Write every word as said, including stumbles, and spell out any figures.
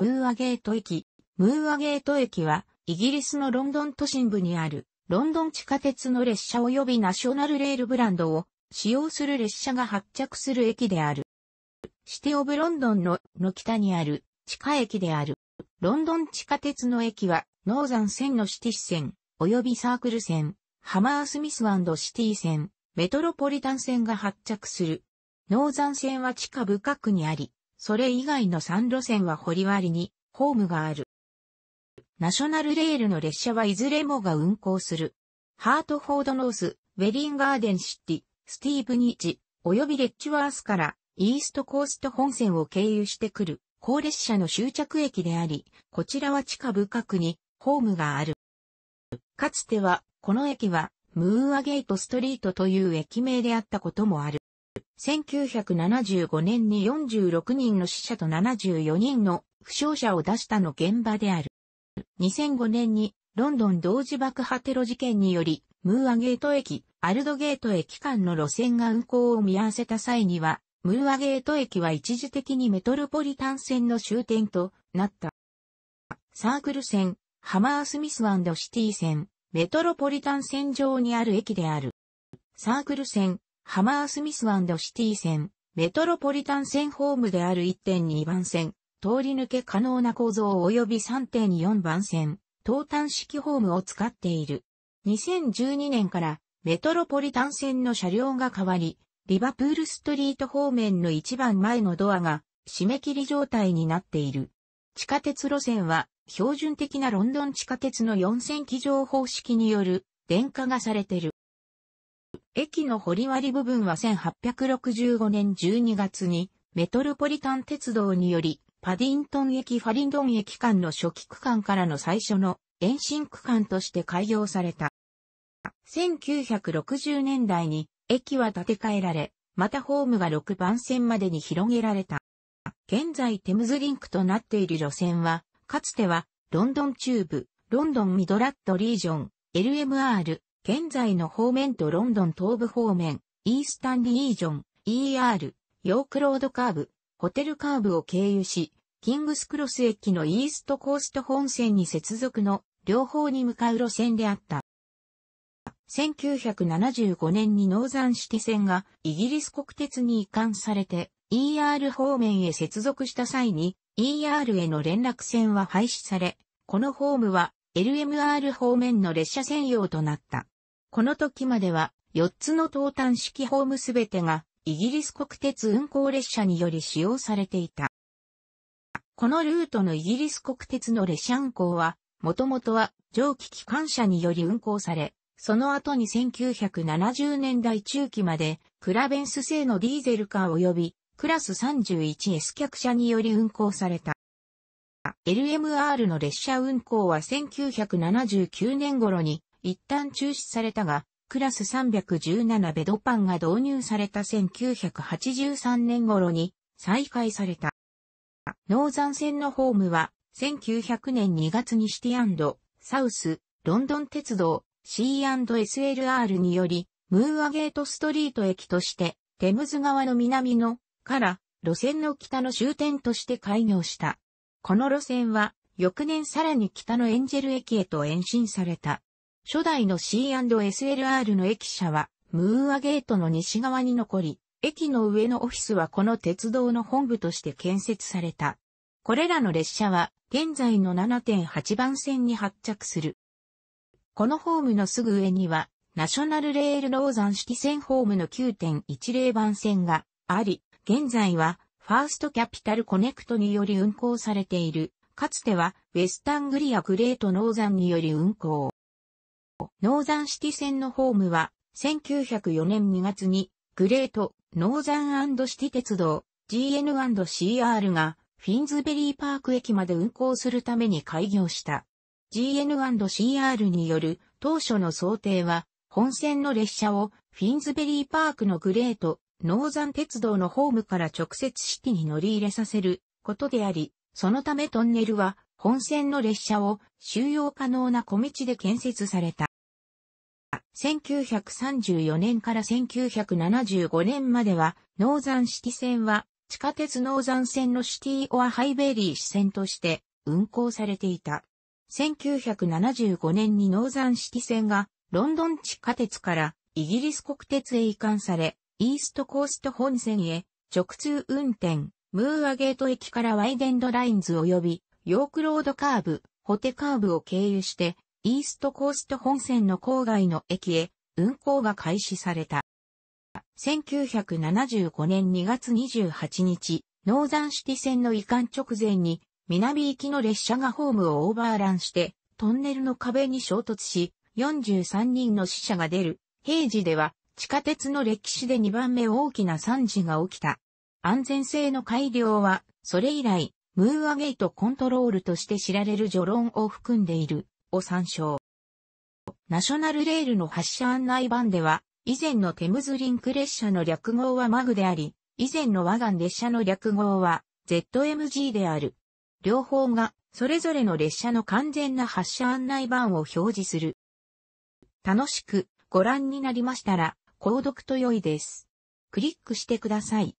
ムーアゲート駅。ムーアゲート駅は、イギリスのロンドン都心部にある、ロンドン地下鉄の列車及びナショナルレールブランドを使用する列車が発着する駅である。シティオブロンドンのの北にある地下駅である。ロンドン地下鉄の駅は、ノーザン線のシティ線、及びサークル線、ハマースミス&シティ線、メトロポリタン線が発着する。ノーザン線は地下深くにあり、それ以外のさん路線は堀割にホームがある。ナショナルレールの列車はいずれもが運行する。ハートフォードノース、ウェディンガーデンシティ、スティーブニッジ、及びレッチワースからイーストコースト本線を経由してくる高列車の終着駅であり、こちらは地下深くにホームがある。かつては、この駅はムーアゲートストリートという駅名であったこともある。せんきゅうひゃくななじゅうごねんによんじゅうろくにんの死者とななじゅうよにんの負傷者を出したの現場である。にせんごねんにロンドン同時爆破テロ事件により、ムーアゲート駅、アルドゲート駅間の路線が運行を見合わせた際には、ムーアゲート駅は一時的にメトロポリタン線の終点となった。サークル線、ハマースミス&シティ線、メトロポリタン線上にある駅である。サークル線、ハマースミス&シティ線、メトロポリタン線ホームである いってんに 番線。通り抜け可能な構造及び さんてんよん 番線、投炭式ホームを使っている。にせんじゅうにねんからメトロポリタン線の車両が変わり、リバプールストリート方面の一番前のドアが締め切り状態になっている。地下鉄路線は標準的なロンドン地下鉄の四線機乗方式による電化がされている。駅の掘割部分はせんはっぴゃくろくじゅうごねんじゅうにがつにメトロポリタン鉄道により、パディントン駅ファリンドン駅間の初期区間からの最初の延伸区間として開業された。せんきゅうひゃくろくじゅうねんだいに駅は建て替えられ、またホームがろく番線までに広げられた。現在テムズリンクとなっている路線は、かつてはロンドン中部、ロンドンミドラッドリージョン、エルエムアール、現在の方面とロンドン東部方面、イースタンリージョン、イーアール、ヨークロードカーブ、ホテルカーブを経由し、キングスクロス駅のイーストコースト本線に接続の両方に向かう路線であった。せんきゅうひゃくななじゅうごねんにノーザンシティ線がイギリス国鉄に移管されて イーアール 方面へ接続した際に イーアール への連絡線は廃止され、このホームは エルエムアール 方面の列車専用となった。この時まではよっつの投炭式ホームすべてがイギリス国鉄運行列車により使用されていた。このルートのイギリス国鉄の列車運行は、もともとは蒸気機関車により運行され、その後にせんきゅうひゃくななじゅうねんだい中期まで、クラベンス製のディーゼルカー及び、クラス さんじゅういちエス 客車により運行された。エルエムアール の列車運行はせんきゅうひゃくななじゅうきゅうねん頃に一旦中止されたが、クラスさんいちななベドパンが導入されたせんきゅうひゃくはちじゅうさんねん頃に再開された。ノーザン線のホームはせんきゅうひゃくねんにがつにシティ&サウスロンドン鉄道 シーアンドエスエルアール によりムーアゲートストリート駅としてテムズ川の南のから路線の北の終点として開業した。この路線は翌年さらに北のエンジェル駅へと延伸された。初代の シーアンドエスエルアール の駅舎は、ムーアゲートの西側に残り、駅の上のオフィスはこの鉄道の本部として建設された。これらの列車は、現在の ななてんはち 番線に発着する。このホームのすぐ上には、ナショナルレールノーザンシティ線ホームの きゅうてんいちゼロ 番線があり、現在は、ファーストキャピタルコネクトにより運行されている、かつては、ウェスタングリアグレートノーザンにより運行。ノーザンシティ線のホームは、せんきゅうひゃくよねんにがつに、グレート、ノーザン&シティ鉄道、ジーエヌアンドシーアール が、フィンズベリーパーク駅まで運行するために開業した。ジーエヌアンドシーアール による、当初の想定は、本線の列車を、フィンズベリーパークのグレート、ノーザン鉄道のホームから直接シティに乗り入れさせることであり、そのためトンネルは、本線の列車を収容可能な小道で建設された。せんきゅうひゃくさんじゅうよねんからせんきゅうひゃくななじゅうごねんまでは、ノーザンシティ線は、地下鉄ノーザン線のシティオアハイベリー支線として運行されていた。せんきゅうひゃくななじゅうごねんにノーザンシティ線がロンドン地下鉄からイギリス国鉄へ移管され、イーストコースト本線へ直通運転、ムーアゲート駅からワイデンドラインズ及びヨークロードカーブ、ホテカーブを経由して、イーストコースト本線の郊外の駅へ運行が開始された。せんきゅうひゃくななじゅうごねんにがつにじゅうはちにち、ノーザンシティ線の移管直前に、南行きの列車がホームをオーバーランして、トンネルの壁に衝突し、よんじゅうさんにんの死者が出る。平時では、地下鉄の歴史でにばんめ大きな惨事が起きた。安全性の改良は、それ以来、ムーアゲートコントロールとして知られる序論を含んでいる、を参照。ナショナルレールの発車案内板では、以前のテムズリンク列車の略号はマグであり、以前のワガン列車の略号は ゼットエムジー である。両方が、それぞれの列車の完全な発車案内板を表示する。楽しくご覧になりましたら、購読と良いです。クリックしてください。